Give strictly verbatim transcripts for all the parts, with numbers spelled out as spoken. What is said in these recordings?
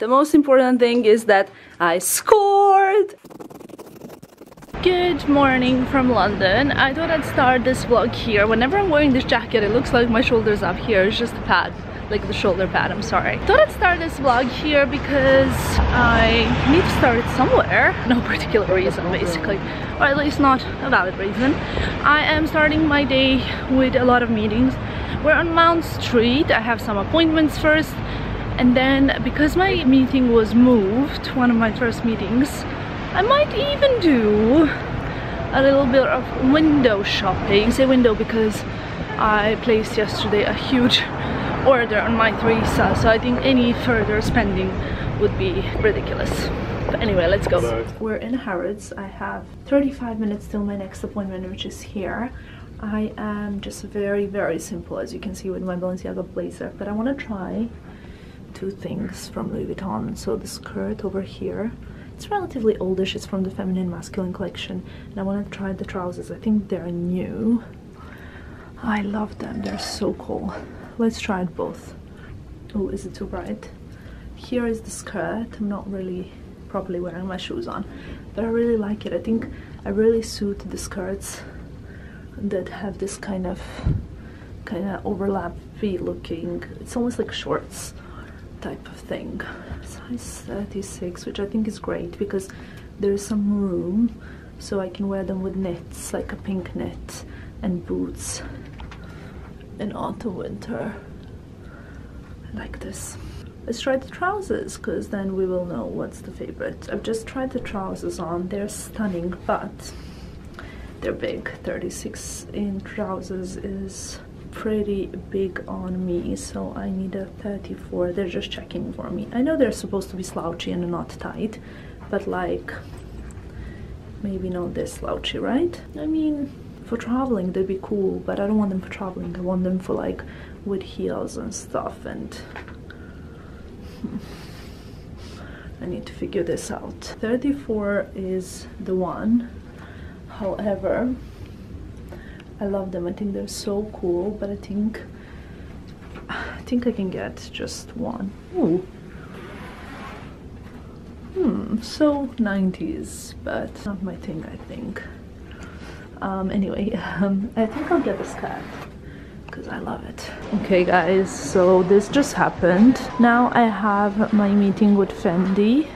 The most important thing is that I scored! Good morning from London. I thought I'd start this vlog here. Whenever I'm wearing this jacket, it looks like my shoulder's up here. It's just a pad, like the shoulder pad, I'm sorry. Thought I'd start this vlog here because I need to start it somewhere. No particular reason, basically. Or at least not a valid reason. I am starting my day with a lot of meetings. We're on Mount Street. I have some appointments first. And then, because my meeting was moved, one of my first meetings, I might even do a little bit of window shopping. Say window because I placed yesterday a huge order on My Theresa, so I think any further spending would be ridiculous. But anyway, let's go. Hello. We're in Harrods. I have thirty-five minutes till my next appointment, which is here. I am just very, very simple, as you can see, with my Balenciaga blazer, but I want to try two things from Louis Vuitton. So the skirt over here, it's relatively oldish, it's from the feminine masculine collection, and I want to try the trousers. I think they're new. I love them, they're so cool. Let's try it both. Oh, is it too bright? Here is the skirt. I'm not really properly wearing my shoes on, but I really like it. I think I really suit the skirts that have this kind of kind of overlappy looking, it's almost like shorts type of thing. Size thirty-six, which I think is great because there is some room, so I can wear them with knits, like a pink knit, and boots in autumn winter like this. Let's try the trousers, because then we will know what's the favorite. I've just tried the trousers on. They're stunning, but they're big. thirty-six inch trousers is pretty big on me, so I need a thirty-four. They're just checking for me. I know they're supposed to be slouchy and not tight, but like maybe not this slouchy, right? I mean, for traveling they'd be cool, but I don't want them for traveling. I want them for like with heels and stuff, and hmm, I need to figure this out. thirty-four is the one. However, I love them. I think they're so cool, but I think I think I can get just one. Ooh. Hmm, so nineties, but not my thing, I think. Um, anyway, um, I think I'll get this cat because I love it. Okay guys, so this just happened. Now I have my meeting with Fendi.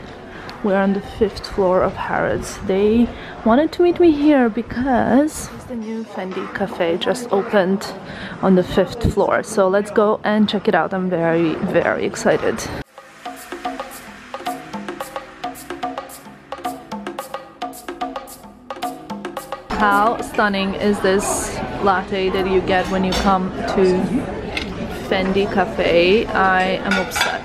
We're on the fifth floor of Harrods. They wanted to meet me here because the new Fendi cafe just opened on the fifth floor. So let's go and check it out. I'm very, very excited. How stunning is this latte that you get when you come to Fendi cafe? I am obsessed.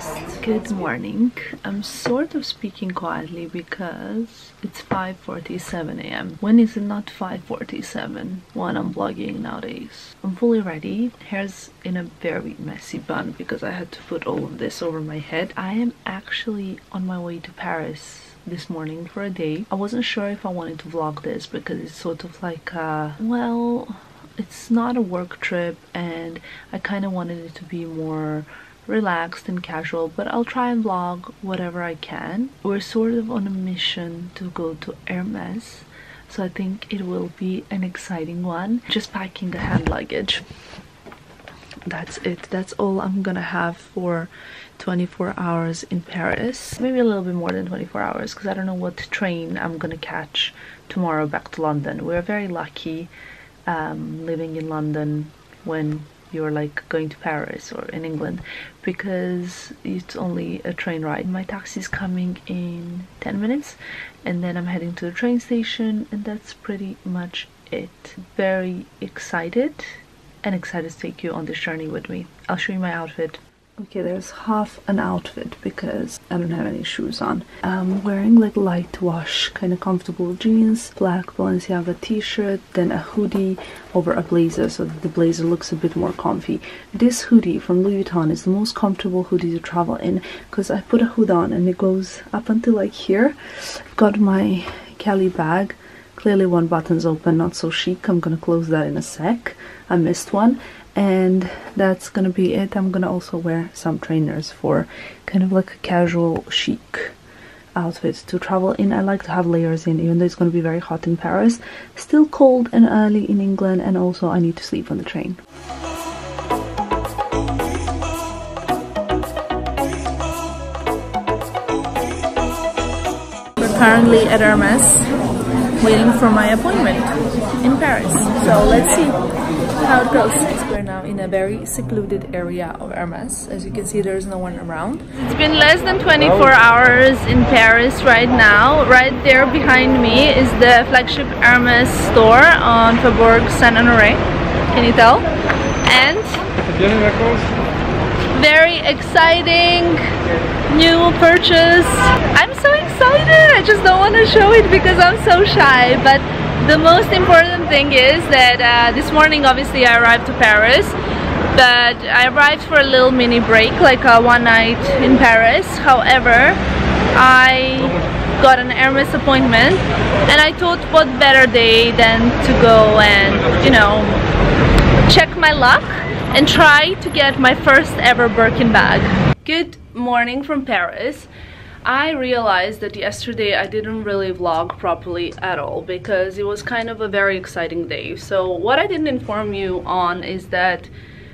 Good morning. I'm sort of speaking quietly because it's five forty-seven a m When is it not five forty-seven when I'm vlogging nowadays? I'm fully ready. Hair's in a very messy bun because I had to put all of this over my head. I am actually on my way to Paris this morning for a day. I wasn't sure if I wanted to vlog this because it's sort of like a, well, it's not a work trip, and I kind of wanted it to be more relaxed and casual, but I'll try and vlog whatever I can. We're sort of on a mission to go to Hermes, so I think it will be an exciting one. Just packing the hand luggage. That's it. That's all I'm gonna have for twenty-four hours in Paris. Maybe a little bit more than twenty-four hours, because I don't know what train I'm gonna catch tomorrow back to London. We're very lucky um, living in London when you're like going to Paris or in England, because it's only a train ride. My taxi's coming in ten minutes, and then I'm heading to the train station, and that's pretty much it. Very excited, and excited to take you on this journey with me. I'll show you my outfit. Okay, there's half an outfit because I don't have any shoes on. I'm wearing like light wash, kind of comfortable jeans, black Balenciaga t-shirt, then a hoodie over a blazer so that the blazer looks a bit more comfy. This hoodie from Louis Vuitton is the most comfortable hoodie to travel in because I put a hood on and it goes up until like here. I've got my Kelly bag. Clearly one button's open, not so chic. I'm gonna close that in a sec. I missed one. and that's gonna be it. I'm gonna also wear some trainers for kind of like a casual chic outfits to travel in. I like to have layers in, even though it's going to be very hot in Paris, still cold and early in England, and also I need to sleep on the train. We're currently at Hermes waiting for my appointment in Paris, so let's see how it goes. We're now in a very secluded area of Hermes. As you can see, there's no one around. It's been less than twenty-four hours in Paris right now. Right there behind me is the flagship Hermes store on Faubourg Saint-Honoré. Can you tell? And very exciting new purchase. I'm so excited. I just don't want to show it because I'm so shy, but the most important thing is that uh, this morning obviously I arrived to Paris, but I arrived for a little mini break, like a one night in Paris. However, I got an Hermes appointment and I thought what better day than to go and, you know, check my luck and try to get my first ever Birkin bag. Good morning from Paris. I realized that yesterday I didn't really vlog properly at all because it was kind of a very exciting day. So what I didn't inform you on is that,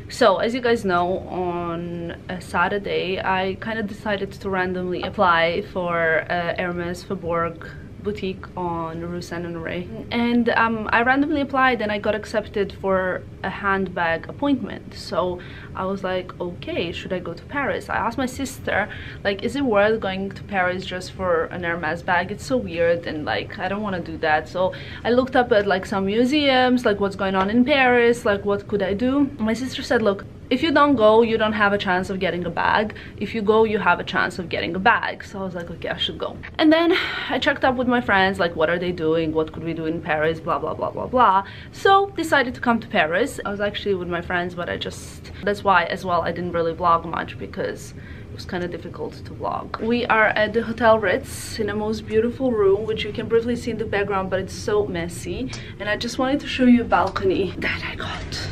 so as you guys know, on a Saturday I kind of decided to randomly apply for uh, Hermes Faubourg boutique on Rue Saint-Honoré, and um, I randomly applied and I got accepted for a handbag appointment. So I was like, okay, should I go to Paris? I asked my sister, like, is it worth going to Paris just for an Hermes bag? It's so weird and like I don't want to do that. So I looked up at like some museums, like what's going on in Paris, like what could I do? My sister said, look, if you don't go, you don't have a chance of getting a bag. If you go, you have a chance of getting a bag. So I was like, okay, I should go. And then I checked up with my friends, like, what are they doing? What could we do in Paris? Blah, blah, blah, blah, blah. So decided to come to Paris. I was actually with my friends, but I just, that's why as well, I didn't really vlog much because it was kind of difficult to vlog. We are at the Hotel Ritz in a most beautiful room, which you can briefly see in the background, but it's so messy. And I just wanted to show you a balcony that I got,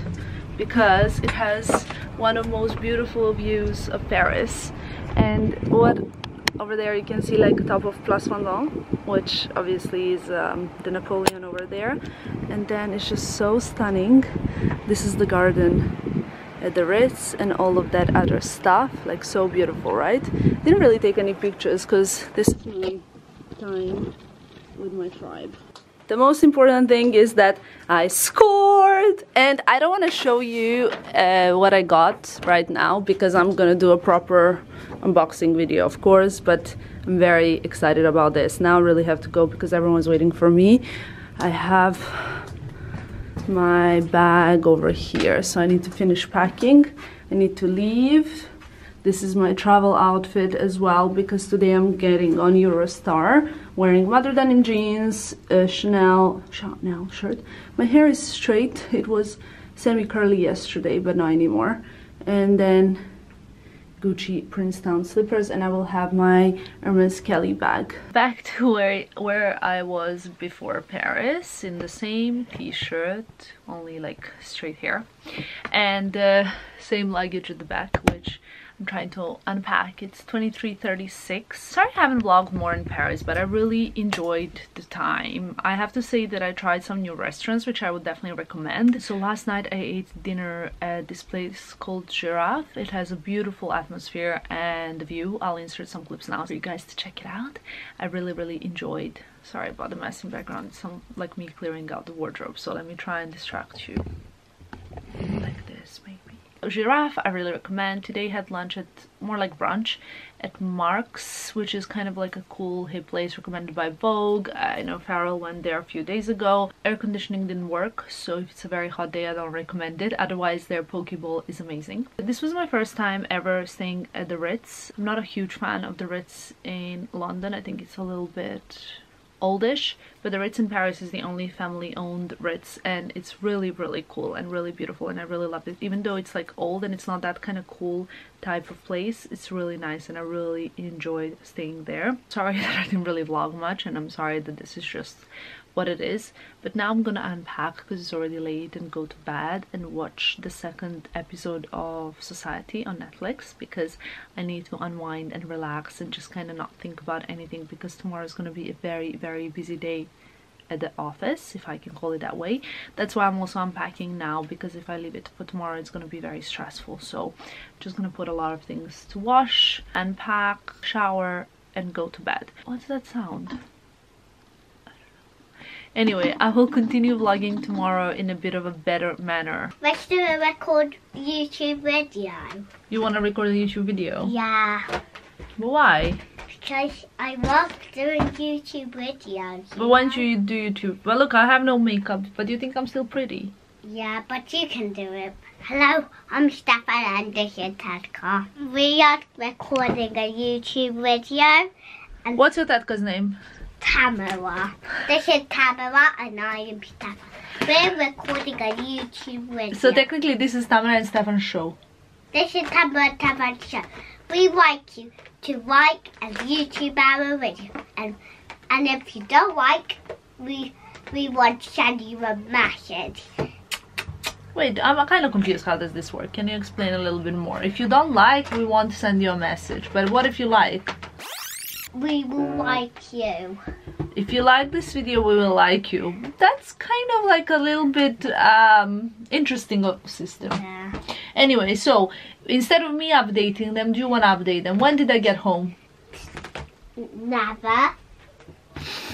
because it has one of the most beautiful views of Paris. And what over there you can see, like, top of Place Vendôme, which obviously is um, the Napoleon over there. And then it's just so stunning. This is the garden at the Ritz and all of that other stuff, like, so beautiful, right? Didn't really take any pictures because this is my time with my tribe. The most important thing is that I scored, and I don't want to show you uh, what I got right now because I'm gonna do a proper unboxing video, of course, but I'm very excited about this. Now I really have to go because everyone's waiting for me. I have my bag over here, so I need to finish packing. I need to leave. This is my travel outfit as well because today I'm getting on Eurostar, wearing Mother Denim jeans, a Chanel, Chanel shirt. My hair is straight. It was semi-curly yesterday, but not anymore. And then Gucci Princetown slippers, and I will have my Hermes Kelly bag. Back to where, where I was before Paris, in the same t-shirt, only like straight hair, and uh, same luggage at the back, which I'm trying to unpack. It's twenty-three thirty-six. Sorry I haven't vlogged more in Paris, but I really enjoyed the time. I have to say that I tried some new restaurants, which I would definitely recommend. So last night I ate dinner at this place called Giraffe. It has a beautiful atmosphere and view. I'll insert some clips now for you guys to check it out. I really, really enjoyed. Sorry about the mess in the background. It's some, like, me clearing out the wardrobe. So let me try and distract you. Like this, maybe. Giraffe, I really recommend. Today had lunch at, more like brunch, at Mark's, which is kind of like a cool hip place recommended by Vogue. I know Farrell went there a few days ago. Air conditioning didn't work, so if it's a very hot day I don't recommend it. Otherwise their poke bowl is amazing. This was my first time ever staying at the Ritz. I'm not a huge fan of the Ritz in London. I think it's a little bit oldish, but the Ritz in Paris is the only family-owned Ritz, and it's really, really cool and really beautiful, and I really loved it. Even though it's like old and it's not that kind of cool type of place, it's really nice and I really enjoyed staying there. Sorry that I didn't really vlog much, and I'm sorry that this is just what it is, but now I'm gonna unpack because it's already late and go to bed and watch the second episode of Society on Netflix, because I need to unwind and relax and just kind of not think about anything, because tomorrow's gonna be a very very busy day at the office, if I can call it that way. That's why I'm also unpacking now, because if I leave it for tomorrow it's going to be very stressful. So just going to put a lot of things to wash, unpack, shower and go to bed. What's that sound? I don't know. Anyway, I will continue vlogging tomorrow in a bit of a better manner. Let's do a record YouTube video. You want to record a YouTube video? Yeah. But why? Because I love doing YouTube videos. But why don't you do YouTube? Well, look, I have no makeup, but you think I'm still pretty? Yeah, but you can do it. Hello, I'm Stefan and this is Tadka. We are recording a YouTube video. And what's your Tadka's name? Tamara. This is Tamara and I am Stefan. We're recording a YouTube video. So technically this is Tamara and Stefan's show. This is Tamara and Stefan's show. We like you to like and YouTube our video, and and if you don't like, we we want to send you a message. Wait, I'm kind of confused. How does this work? Can you explain a little bit more? If you don't like, we want to send you a message. But what if you like? We will like you. If you like this video, we will like you. That's kind of like a little bit um, interesting system. Yeah. Anyway, so instead of me updating them, do you want to update them? When did I get home? Never.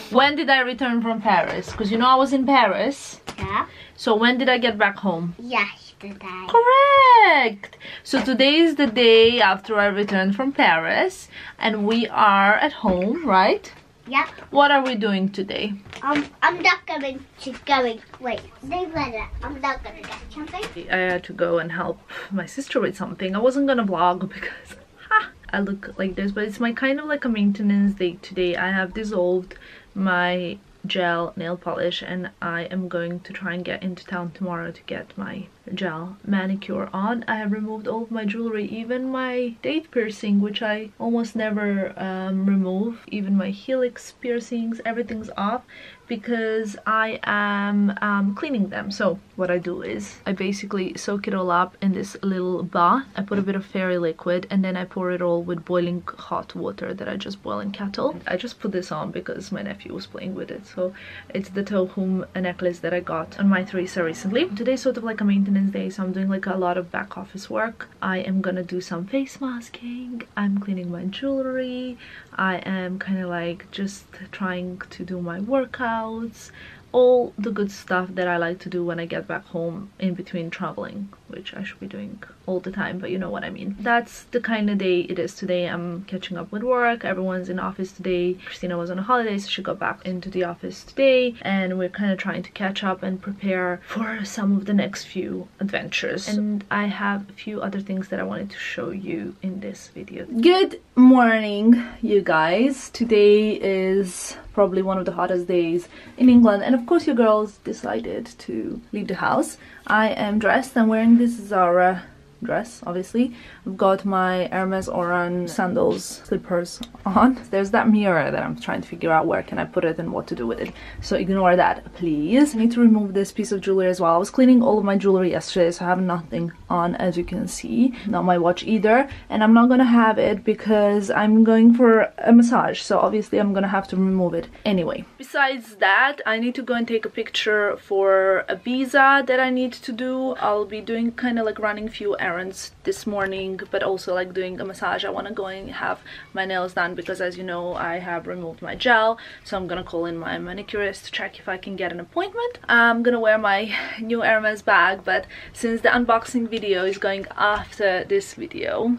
When did I return from Paris? Because you know I was in Paris. Yeah. So when did I get back home? Yesterday. Correct. So today is the day after I returned from Paris, and we are at home, right? Yep. What are we doing today? Um, I'm not going to go. Wait, they let it. I'm not going to get something. I had to go and help my sister with something. I wasn't going to vlog because ha, I look like this, but it's my kind of like a maintenance day today. I have dissolved my gel nail polish and I am going to try and get into town tomorrow to get my gel manicure on. I have removed all of my jewelry, even my date piercing, which I almost never um, remove, even my helix piercings. Everything's off because I am um, cleaning them. So what I do is I basically soak it all up in this little bath. I put a bit of fairy liquid and then I pour it all with boiling hot water that I just boil in kettle. I just put this on because my nephew was playing with it. So it's the Tohum necklace that I got on My Theresa recently. Today's sort of like a maintenance day, so I'm doing like a lot of back office work. I am gonna do some face masking. I'm cleaning my jewelry. I am kind of like just trying to do my workouts, all the good stuff that I like to do when I get back home in between traveling, which I should be doing all the time, but you know what I mean. That's the kind of day it is today. I'm catching up with work. Everyone's in office today. Christina was on holiday, so she got back into the office today, and we're kind of trying to catch up and prepare for some of the next few adventures. And I have a few other things that I wanted to show you in this video. Good morning, you guys. Today is probably one of the hottest days in England, and of course your girls decided to leave the house. I am dressed. I'm wearing this Zara dress, obviously. I've got my Hermes Oran sandals, slippers on. There's that mirror that I'm trying to figure out where can I put it and what to do with it, so ignore that, please. I need to remove this piece of jewelry as well. I was cleaning all of my jewelry yesterday, so I have nothing on, as you can see. Not my watch either, and I'm not gonna have it because I'm going for a massage, so obviously I'm gonna have to remove it anyway. Besides that, I need to go and take a picture for a visa that I need to do. I'll be doing kind of like running few errands this morning, but also like doing a massage. I want to go and have my nails done because, as you know, I have removed my gel, so I'm gonna call in my manicurist to check if I can get an appointment. I'm gonna wear my new Hermes bag, but since the unboxing video is going after this video,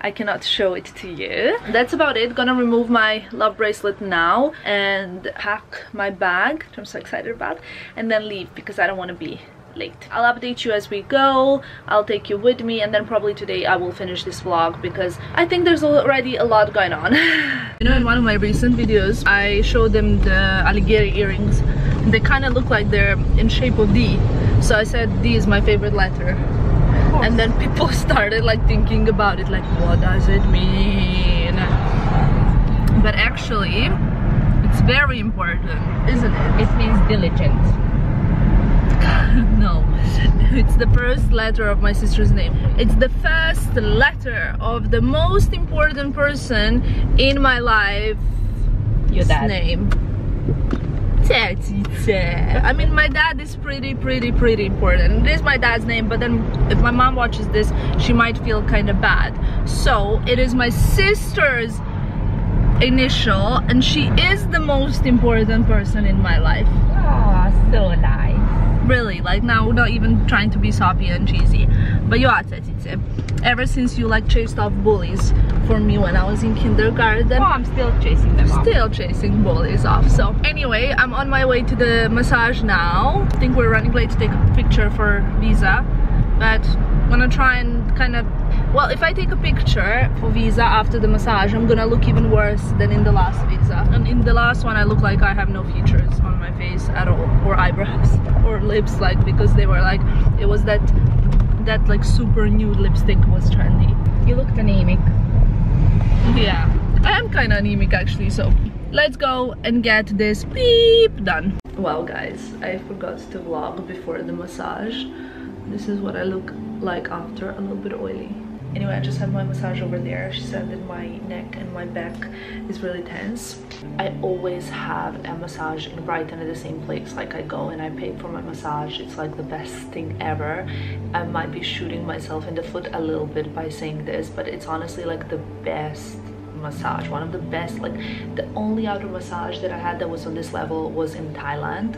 I cannot show it to you. That's about it. Gonna remove my love bracelet now and pack my bag, which I'm so excited about, and then leave because I don't want to be late. I'll update you as we go. I'll take you with me, and then probably today I will finish this vlog because I think there's already a lot going on. You know, in one of my recent videos I showed them the Alighieri earrings. They kind of look like they're in shape of D, so I said D is my favorite letter, and then people started like thinking about it, like what does it mean, but actually it's very important, isn't it? It means diligent. No, it's the first letter of my sister's name. It's the first letter of the most important person in my life. Your dad's name. I mean, my dad is pretty, pretty, pretty important. It is my dad's name, but then if my mom watches this, she might feel kind of bad. So it is my sister's initial, and she is the most important person in my life. Ah, so nice. Really, like now, not even trying to be soppy and cheesy, but you are Tete. Ever since you like chased off bullies for me when I was in kindergarten. Oh, I'm still chasing them still off. Still chasing bullies off. So anyway, I'm on my way to the massage now. I think we're running late to take a picture for Visa, but I'm gonna try and kind of, well, if I take a picture for Visa after the massage, I'm gonna look even worse than in the last Visa. And in the last one, I look like I have no features on my face at all, or eyebrows, or lips, like, because they were like, it was that, that like super nude lipstick was trendy. You looked anemic. Yeah, I am kind of anemic actually, so let's go and get this beep done. Well guys, I forgot to vlog before the massage. This is what I look like after, a little bit oily. Anyway, I just had my massage over there. She said that my neck and my back is really tense. I always have a massage in Brighton at the same place. Like, I go and I pay for my massage. It's like the best thing ever. I might be shooting myself in the foot a little bit by saying this, but it's honestly like the best massage, one of the best. Like, the only other massage that I had that was on this level was in Thailand.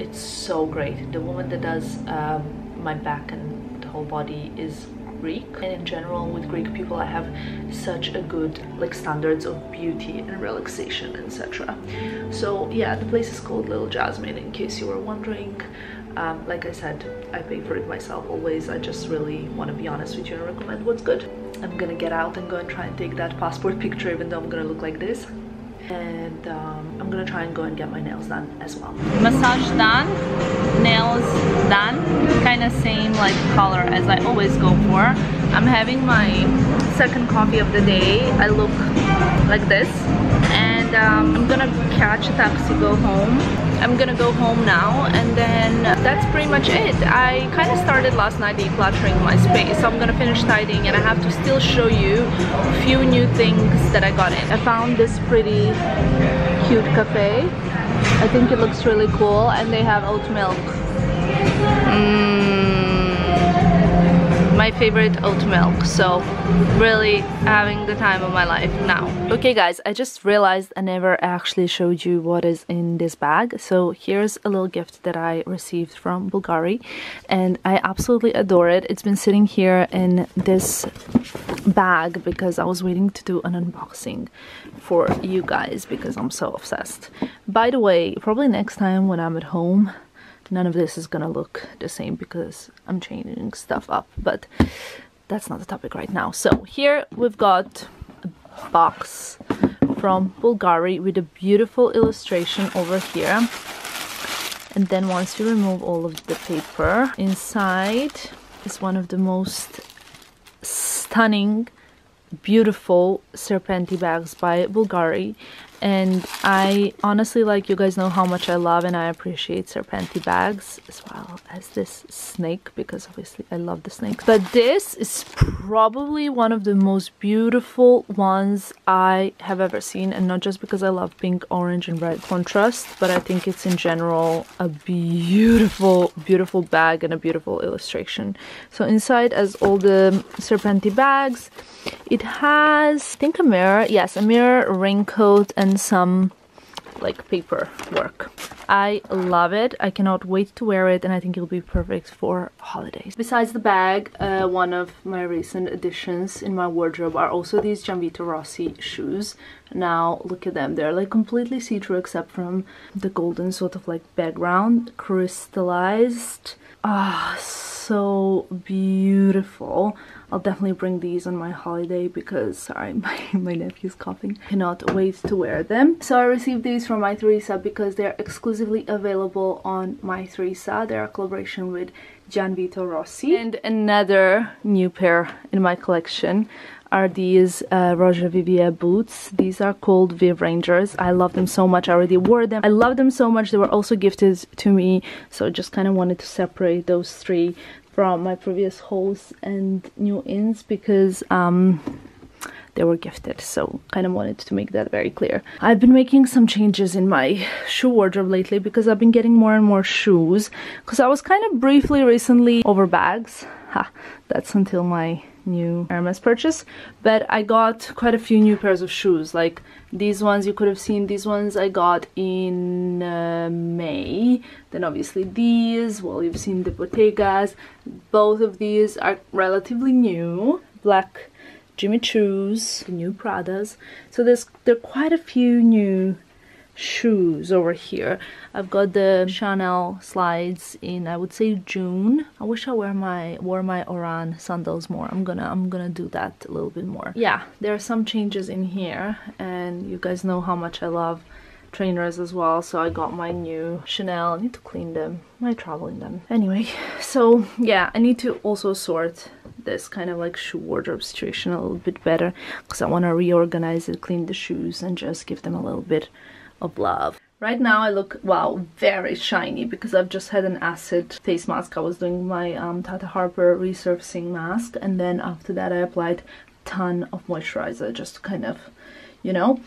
It's so great. The woman that does uh, my back and the whole body is Greek, and in general with Greek people I have such a good like standards of beauty and relaxation, etc. So yeah, the place is called Little Jasmine, in case you were wondering. Um, like I said, I pay for it myself always. I just really want to be honest with you and recommend what's good. I'm gonna get out and go and try and take that passport picture, even though I'm gonna look like this. And um, I'm gonna try and go and get my nails done as well. Massage done, nails done, kind of same like color as I always go for. I'm having my second coffee of the day. I look like this, and um, I'm gonna catch a taxi, go home. I'm gonna go home now, and then that's pretty much it. I kind of started last night decluttering my space, so I'm gonna finish tidying, and I have to still show you a few new things that I got in. I found this pretty cute cafe. I think it looks really cool, and they have oat milk. Mm, my favorite oat milk, so really having the time of my life now. Okay guys, I just realized I never actually showed you what is in this bag. So here's a little gift that I received from Bulgari, and I absolutely adore it. It's been sitting here in this bag because I was waiting to do an unboxing for you guys because I'm so obsessed. By the way, probably next time when I'm at home, none of this is gonna look the same because I'm changing stuff up, but that's not the topic right now. So here we've got a box from Bulgari with a beautiful illustration over here. And then once you remove all of the paper, inside is one of the most stunning, beautiful Serpenti bags by Bulgari. And I honestly, like, you guys know how much I love and I appreciate Serpenti bags, as well as this snake, because obviously I love the snake. But this is probably one of the most beautiful ones I have ever seen, and not just because I love pink, orange and red contrast, but I think it's in general a beautiful, beautiful bag and a beautiful illustration. So inside, as all the Serpenti bags, it has, I think, a mirror. Yes, a mirror, raincoat, and some like paper work. I love it. I cannot wait to wear it, and I think it'll be perfect for holidays. Besides the bag, uh, one of my recent additions in my wardrobe are also these Gianvito Rossi shoes. Now look at them. They're like completely see-through except from the golden sort of like background, crystallized. Ah, oh, so beautiful. I'll definitely bring these on my holiday because, sorry, my, my nephew's coughing. Cannot wait to wear them. So I received these from My Theresa because they're exclusively available on My Theresa. They're a collaboration with Gianvito Rossi. And another new pair in my collection. are these uh, Roger Vivier boots. These are called Viv Rangers. I love them so much. I already wore them. I love them so much. They were also gifted to me. So I just kind of wanted to separate those three from my previous hauls and new ins because um, they were gifted. So kind of wanted to make that very clear. I've been making some changes in my shoe wardrobe lately because I've been getting more and more shoes. Because I was kind of briefly recently over bags. Ha, that's until my new Hermes purchase, but I got quite a few new pairs of shoes, like these ones you could have seen. These ones I got in uh, May, then obviously these, well, you've seen the Bottegas. Both of these are relatively new, black Jimmy Choo's, new Pradas. So there's there are quite a few new shoes over here. I've got the Chanel slides in, I would say, June. I wish I wear my wore my Oran sandals more. I'm gonna I'm gonna do that a little bit more. Yeah, there are some changes in here, and you guys know how much I love trainers as well. So I got my new Chanel. I need to clean them. I travel in them anyway. So yeah, I need to also sort this kind of like shoe wardrobe situation a little bit better because I want to reorganize it, clean the shoes, and just give them a little bit of love. Right now I look, wow, very shiny because I've just had an acid face mask. I was doing my um, Tata Harper resurfacing mask, and then after that I applied a ton of moisturizer just to kind of, you know,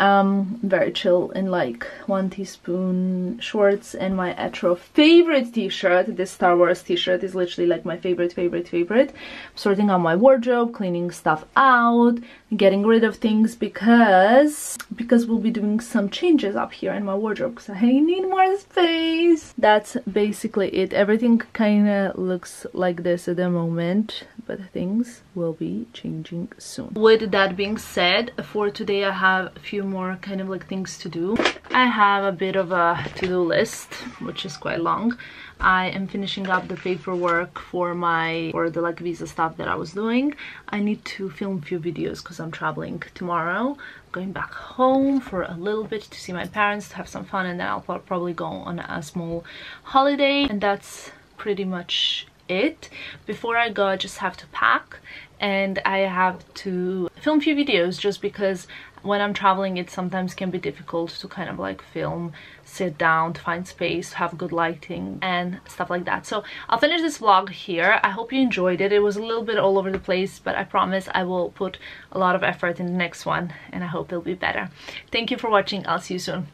um, very chill in like One Teaspoon shorts and my Etro favorite t-shirt. This Star Wars t-shirt is literally like my favorite, favorite, favorite. I'm sorting out my wardrobe, cleaning stuff out, getting rid of things because because we'll be doing some changes up here in my wardrobe because I need more space. That's basically it. Everything kind of looks like this at the moment, but things will be changing soon. With that being said, for today I have a few more kind of like things to do. I have a bit of a to-do list, which is quite long. I am finishing up the paperwork for my or the like visa stuff that I was doing. I need to film a few videos because I'm traveling tomorrow. I'm going back home for a little bit to see my parents, to have some fun, and then I'll probably go on a small holiday. And that's pretty much it. Before I go, I just have to pack and I have to film a few videos just because when I'm traveling it sometimes can be difficult to kind of like film, sit down, to find space, to have good lighting and stuff like that. So I'll finish this vlog here. I hope you enjoyed it. It was a little bit all over the place, but I promise I will put a lot of effort in the next one and I hope it'll be better. Thank you for watching. I'll see you soon.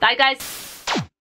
Bye guys!